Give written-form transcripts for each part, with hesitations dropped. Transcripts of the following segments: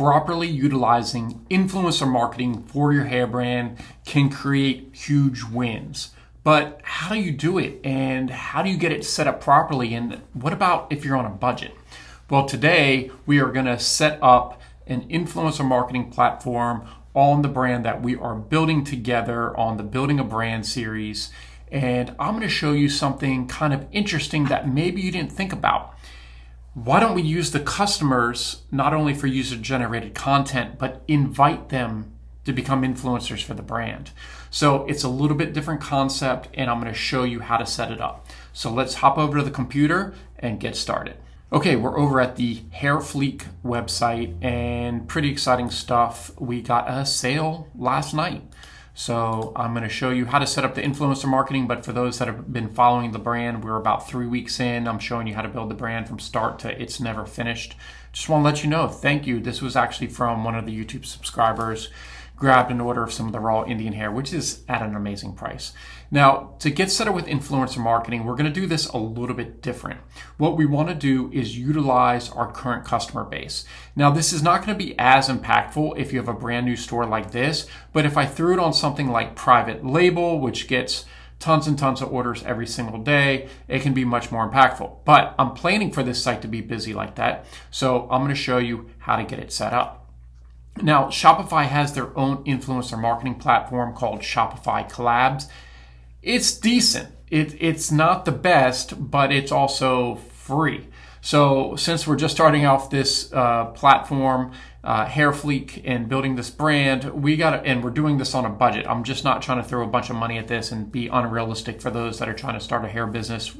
properly utilizing influencer marketing for your hair brand can create huge wins. But how do you do it, and how do you get it set up properly, and what about if you're on a budget? Well, today we are going to set up an influencer marketing platform on the brand that we are building together on the Building a Brand series, and I'm going to show you something kind of interesting that maybe you didn't think about. Why don't we use the customers not only for user-generated content, but invite them to become influencers for the brand? So it's a little bit different concept, and I'm going to show you how to set it up. So let's hop over to the computer and get started. Okay, we're over at the Hairfleek website, and pretty exciting stuff. We got a sale last night. So I'm going to show you how to set up the influencer marketing, but for those that have been following the brand, we're about 3 weeks in. I'm showing you how to build the brand from start to it's never finished. Just want to let you know, thank you. This was actually from one of the YouTube subscribers. Grabbed an order of some of the raw Indian hair, which is at an amazing price. Now, to get set up with influencer marketing, we're going to do this a little bit different. What we want to do is utilize our current customer base. Now, this is not going to be as impactful if you have a brand new store like this, but if I threw it on something like private label, which gets tons and tons of orders every single day, it can be much more impactful. But I'm planning for this site to be busy like that, so I'm going to show you how to get it set up. Now, Shopify has their own influencer marketing platform called Shopify Collabs. It's decent. It's not the best, but it's also free. So since we're just starting off this platform, Hairfleek, and building this brand, we're doing this on a budget. I'm just not trying to throw a bunch of money at this and be unrealistic for those that are trying to start a hair business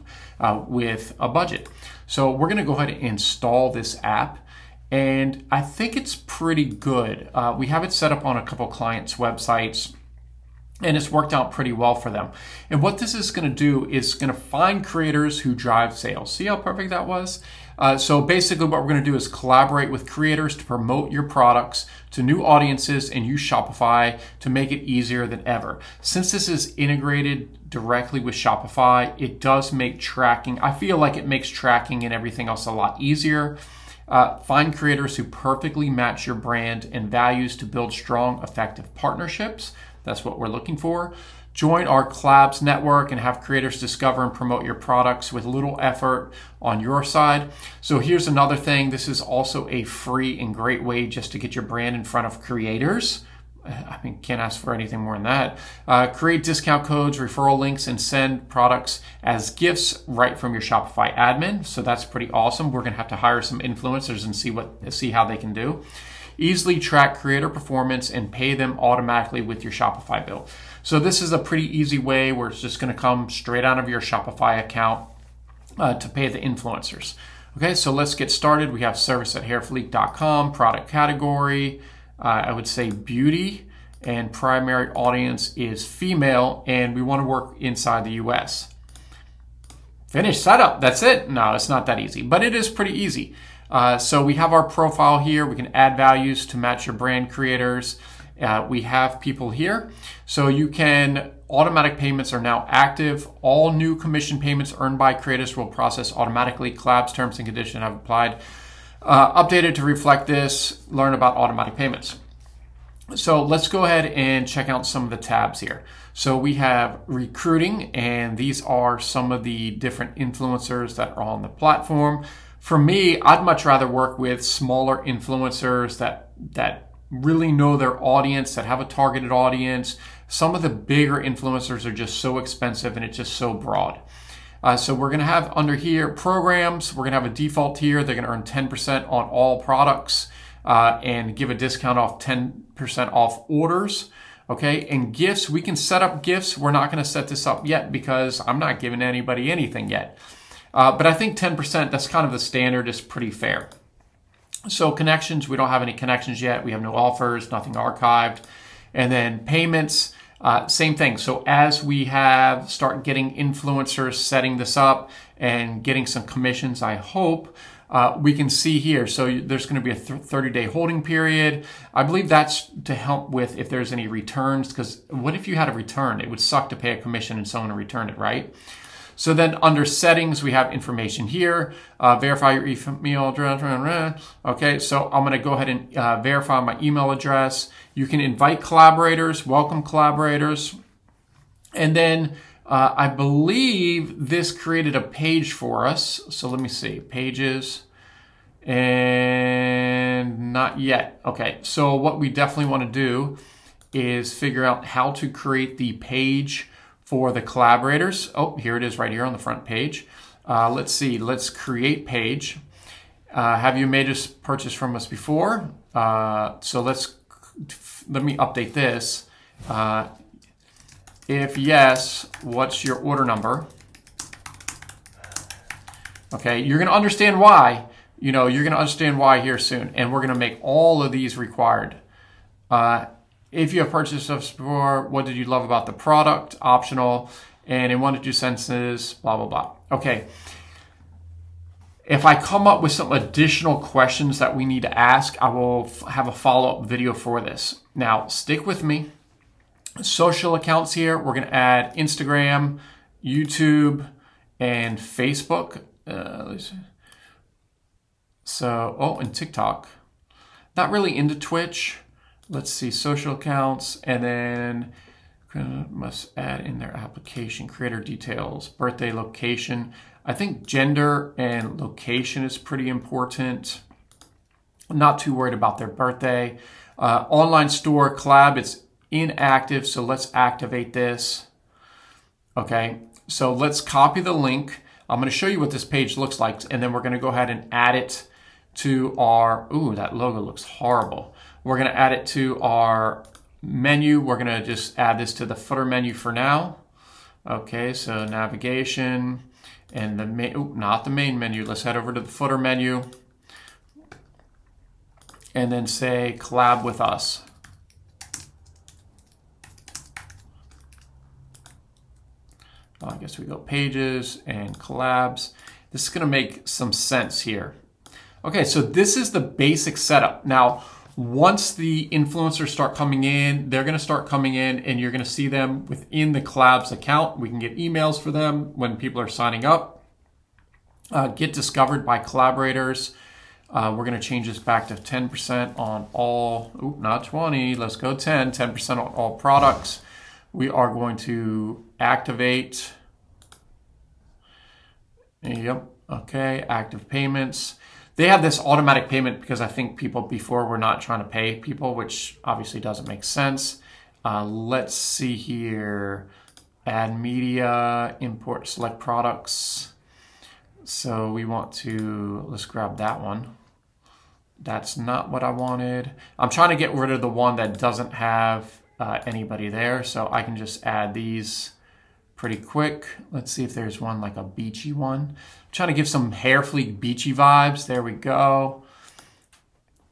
with a budget. So we're going to go ahead and install this app. And I think it's pretty good. We have it set up on a couple clients' websites, and it's worked out pretty well for them. And what this is gonna do is gonna find creators who drive sales. See how perfect that was? So basically what we're gonna do is collaborate with creators to promote your products to new audiences and use Shopify to make it easier than ever. Since this is integrated directly with Shopify, it does make tracking, I feel like it makes tracking and everything else a lot easier. Find creators who perfectly match your brand and values to build strong, effective partnerships. That's what we're looking for. Join our collabs network and have creators discover and promote your products with little effort on your side. So here's another thing. This is also a free and great way just to get your brand in front of creators. I mean, can't ask for anything more than that. Create discount codes, referral links, and send products as gifts right from your Shopify admin. So that's pretty awesome. We're going to have to hire some influencers and see how they can do. Easily track creator performance and pay them automatically with your Shopify bill. So this is a pretty easy way where it's just going to come straight out of your Shopify account to pay the influencers. Okay, so let's get started. We have service at hairfleek.com, product category. I would say beauty, and primary audience is female, and we want to work inside the US. Finish setup, that's it. No, it's not that easy, but it is pretty easy. So we have our profile here. We can add values to match your brand creators. We have people here. So you can, automatic payments are now active. All new commission payments earned by creators will process automatically. Collabs terms and conditions have applied. Updated to reflect this, learn about automatic payments. So let's go ahead and check out some of the tabs here. So we have recruiting, and these are some of the different influencers that are on the platform. For me, I'd much rather work with smaller influencers that really know their audience, that have a targeted audience. Some of the bigger influencers are just so expensive, and it's just so broad. So we're going to have under here programs. We're going to have a default tier. They're going to earn 10% on all products and give a discount off 10% off orders. Okay, and gifts, we can set up gifts. We're not going to set this up yet because I'm not giving anybody anything yet. But I think 10%, that's kind of the standard, is pretty fair. So connections, we don't have any connections yet. We have no offers, nothing archived. And then payments. Same thing. So as we start getting influencers setting this up and getting some commissions, I hope, we can see here. So there's going to be a 30-day holding period. I believe that's to help with if there's any returns, because what if you had a return? It would suck to pay a commission and someone returned it, right? So then under settings, we have information here. Verify your email address. Okay, so I'm going to go ahead and verify my email address. You can invite collaborators, welcome collaborators. And then I believe this created a page for us. So let me see, pages. And not yet. Okay, so what we definitely want to do is figure out how to create the page for the collaborators. Oh, here it is right here on the front page. Let's see, let's create page. Have you made this purchase from us before? So let me update this. If yes, what's your order number? Okay, you're gonna understand why. You know, you're gonna understand why here soon, and we're gonna make all of these required. If you have purchased us before, what did you love about the product? Optional. And in 1 to 2 sentences, blah, blah, blah. Okay. If I come up with some additional questions that we need to ask, I will have a follow-up video for this. Now, stick with me. Social accounts here. We're going to add Instagram, YouTube, and Facebook. Let's see. So, oh, and TikTok. Not really into Twitch. Let's see, social accounts, and then must add in their application, creator details, birthday, location. I think gender and location is pretty important. I'm not too worried about their birthday. Online store collab, it's inactive, so let's activate this. Okay, so let's copy the link. I'm gonna show you what this page looks like, and then we're gonna go ahead and add it to our, ooh, that logo looks horrible. We're going to add it to our menu. We're going to just add this to the footer menu for now. Okay, so navigation and the main, ooh, not the main menu. Let's head over to the footer menu and then say collab with us. I guess we go pages and collabs. This is going to make some sense here. Okay, so this is the basic setup. Now, once the influencers start coming in, they're going to start coming in and you're going to see them within the Collabs account. We can get emails for them when people are signing up. Get discovered by collaborators. We're going to change this back to 10% on all, ooh, not 20, let's go 10, 10% on all products. We are going to activate. Yep, okay, active payments. They have this automatic payment because I think people before were not trying to pay people, which obviously doesn't make sense. Let's see here. Add media, import select products. So we want to, let's grab that one. That's not what I wanted. I'm trying to get rid of the one that doesn't have anybody there. So I can just add these pretty quick. Let's see if there's one like a beachy one. I'm trying to give some Hairfleek beachy vibes. There we go.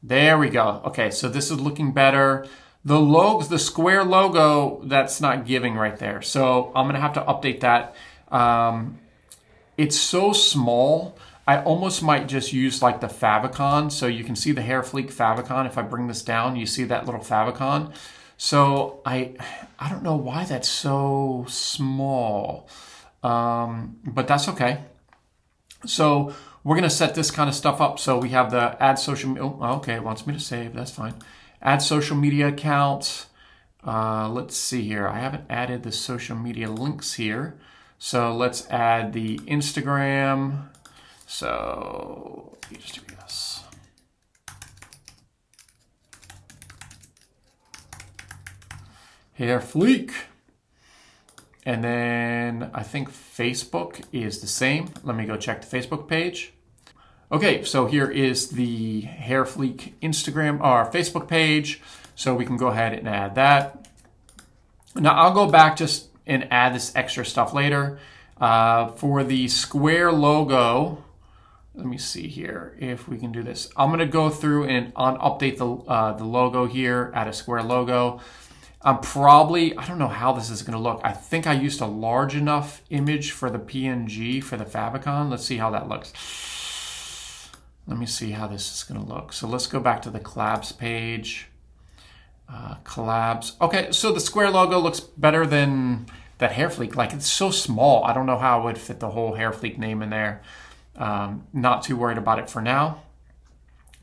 There we go. Okay, so this is looking better. The logos, the square logo, that's not giving right there. So I'm gonna have to update that. It's so small. I almost might just use like the favicon. So you can see the Hairfleek favicon. If I bring this down, you see that little favicon. So I don't know why that's so small, but that's okay. So we're gonna set this kind of stuff up. So we have the add social, oh, okay, it wants me to save, that's fine. Add social media accounts. Let's see here, I haven't added the social media links here. So let's add the Instagram. So you just do this. Hairfleek. And then I think Facebook is the same. Let me go check the Facebook page. Okay, so here is the Hairfleek Instagram or Facebook page. So we can go ahead and add that. Now I'll go back just and add this extra stuff later. For the square logo, let me see here if we can do this. I'm gonna go through and update the logo here, add a square logo. I'm probably, I don't know how this is going to look. I think I used a large enough image for the PNG for the favicon. Let's see how that looks. Let me see how this is going to look. So let's go back to the collabs page. Collabs. Okay, so the square logo looks better than that Hairfleek, like, it's so small. I don't know how I would fit the whole Hairfleek name in there. Not too worried about it for now.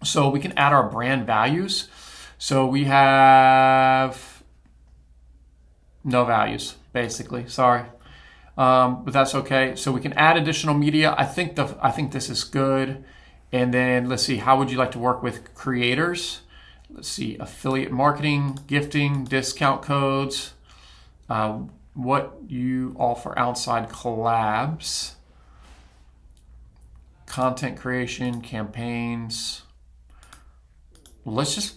So we can add our brand values. So we have no values, basically. Sorry. But that's okay. So we can add additional media. I think this is good. And then let's see, how would you like to work with creators? Let's see, affiliate marketing, gifting, discount codes, what you offer outside collabs, content creation, campaigns. Let's just,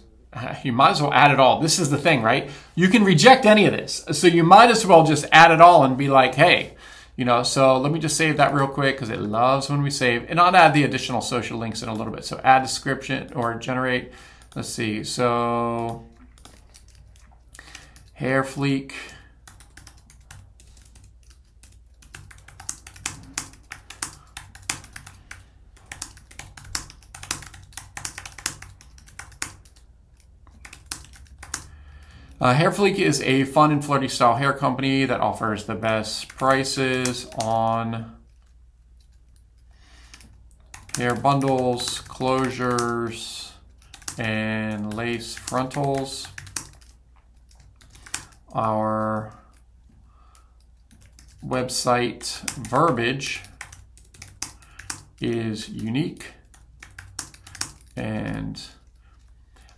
you might as well add it all. This is the thing, right? You can reject any of this. So you might as well just add it all and be like, hey, you know, so let me just save that real quick because it loves when we save. And I'll add the additional social links in a little bit. So add description or generate. Let's see. So Hairfleek. Hairfleek is a fun and flirty style hair company that offers the best prices on hair bundles, closures, and lace frontals. Our website verbiage is unique and,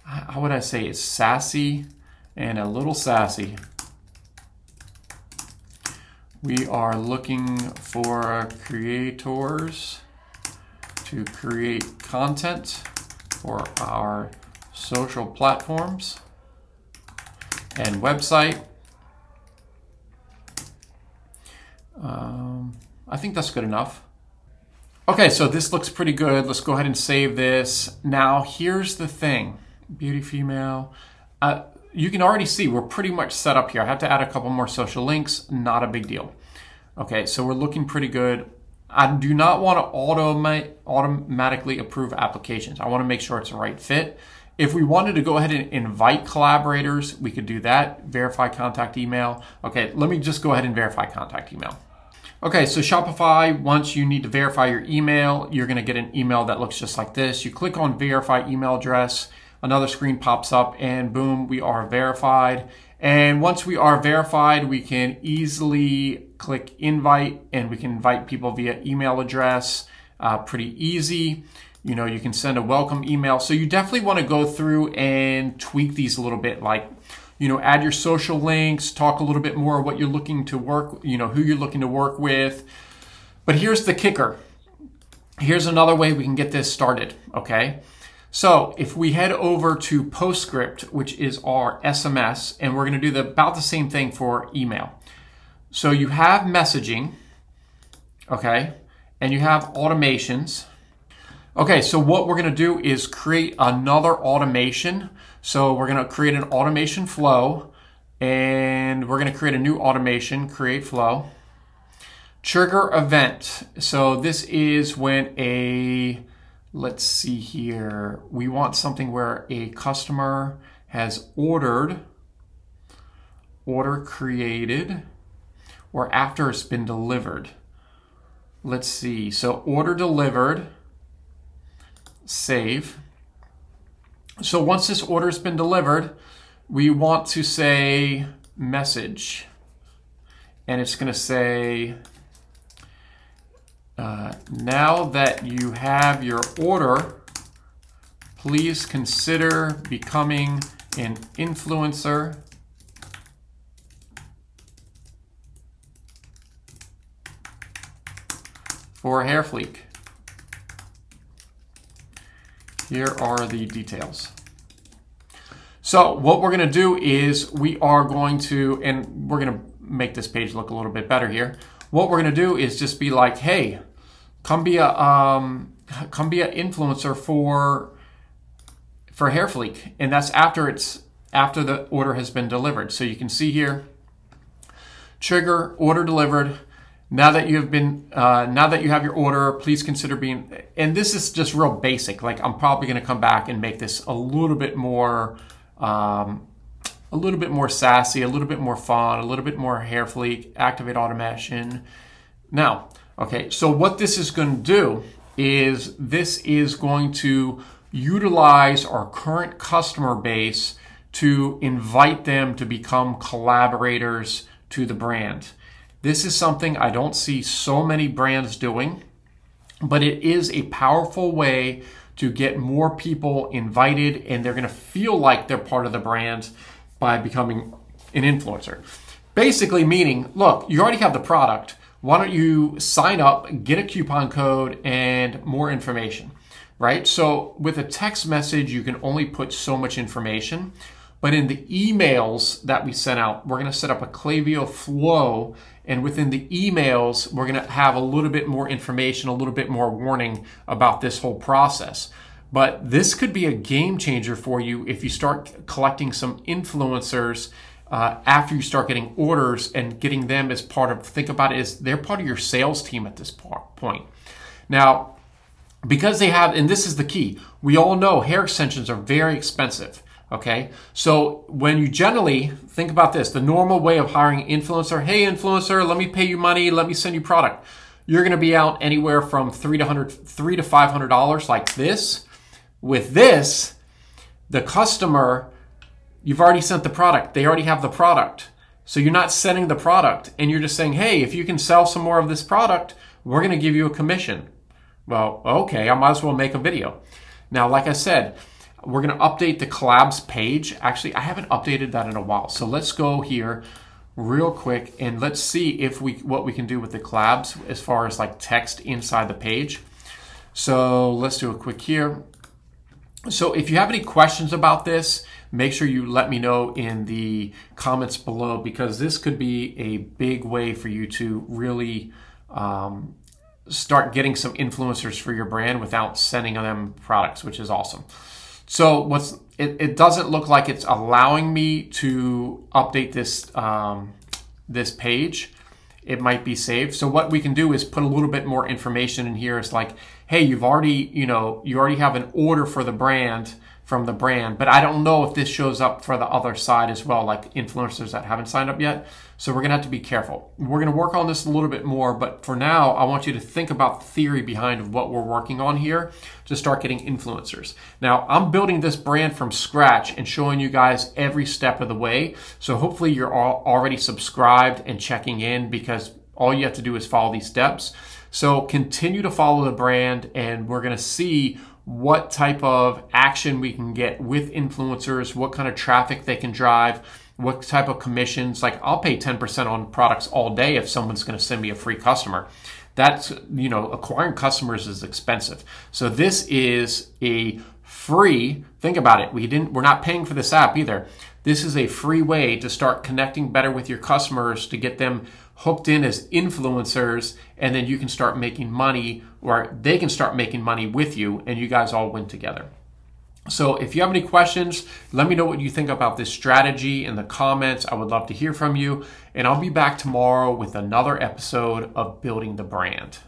how would I say, it's sassy. And a little sassy. We are looking for creators to create content for our social platforms and website. I think that's good enough. Okay, so this looks pretty good. Let's go ahead and save this. Now, here's the thing, beauty female. You can already see we're pretty much set up here. I had to add a couple more social links, not a big deal. Okay, so we're looking pretty good. I do not want to automatically approve applications. I want to make sure it's the right fit. If we wanted to go ahead and invite collaborators, we could do that. Verify contact email. Okay, let me just go ahead and verify contact email. Okay, so Shopify, once you need to verify your email, you're going to get an email that looks just like this. You click on verify email address. Another screen pops up and boom, we are verified. And once we are verified, we can easily click invite and we can invite people via email address. Pretty easy. You know, you can send a welcome email. So you definitely want to go through and tweak these a little bit, like, you know, add your social links, talk a little bit more what you're looking to work, you know, who you're looking to work with. But here's the kicker. Here's another way we can get this started, okay? So if we head over to Postscript, which is our SMS, and we're going to do about the same thing for email. So you have messaging, okay, and you have automations. Okay, so what we're going to do is create another automation. So we're going to create an automation flow, and we're going to create a new automation, create flow. Trigger event. So this is when a... Let's see here. We want something where a customer has order created, or after it's been delivered. Let's see. So order delivered, save. So once this order's been delivered, we want to say message. And it's going to say, now that you have your order, please consider becoming an influencer. For Hairfleek. Here are the details. So what we're going to do is we are going to, and we're going to make this page look a little bit better here. What we're going to do is just be like, hey, come be a influencer for Hairfleek, and that's after the order has been delivered. So you can see here, trigger order delivered. Now that you have your order, please consider being. And this is just real basic. Like, I'm probably going to come back and make this a little bit more a little bit more sassy, a little bit more fun, a little bit more Hairfleek, activate automation. Now, okay, so what this is going to do is this is going to utilize our current customer base to invite them to become collaborators to the brand. This is something I don't see so many brands doing, but it is a powerful way to get more people invited, and they're going to feel like they're part of the brand by becoming an influencer. Basically meaning, look, you already have the product. Why don't you sign up, get a coupon code, and more information, right? So with a text message, you can only put so much information. But in the emails that we sent out, we're going to set up a Klaviyo flow. And within the emails, we're going to have a little bit more information, a little bit more warning about this whole process. But this could be a game changer for you if you start collecting some influencers after you start getting orders and getting them as part of, think about it as they're part of your sales team at this point. Now, because they have, and this is the key, we all know hair extensions are very expensive, okay? So when you generally, think about this, the normal way of hiring an influencer, hey influencer, let me pay you money, let me send you product. You're gonna be out anywhere from $3 to $500 like this. With this, the customer, you've already sent the product. They already have the product. So you're not sending the product and you're just saying, hey, if you can sell some more of this product, we're going to give you a commission. Well, okay, I might as well make a video. Now, like I said, we're going to update the collabs page. Actually, I haven't updated that in a while. So let's go here real quick and let's see if what we can do with the collabs as far as like text inside the page. So let's do a quick here. So if you have any questions about this, make sure you let me know in the comments below, because this could be a big way for you to really start getting some influencers for your brand without sending them products, which is awesome. So it doesn't look like it's allowing me to update this, this page. It might be saved. So what we can do is put a little bit more information in here. It's like, hey, you've already, you already have an order for the brand from the brand, but I don't know if this shows up for the other side as well, like influencers that haven't signed up yet. So we're going to have to be careful. We're going to work on this a little bit more, but for now, I want you to think about the theory behind what we're working on here to start getting influencers. Now, I'm building this brand from scratch and showing you guys every step of the way. So hopefully you're all already subscribed and checking in, because all you have to do is follow these steps. So continue to follow the brand, and we're going to see what type of action we can get with influencers, what kind of traffic they can drive, what type of commissions. Like, I'll pay 10% on products all day if someone's going to send me a free customer. That's, you know, acquiring customers is expensive. So this is a free, think about it, we're not paying for this app either. This is a free way to start connecting better with your customers to get them hooked in as influencers, and then you can start making money, or they can start making money with you, and you guys all win together. So if you have any questions, let me know what you think about this strategy in the comments. I would love to hear from you, and I'll be back tomorrow with another episode of Building the Brand.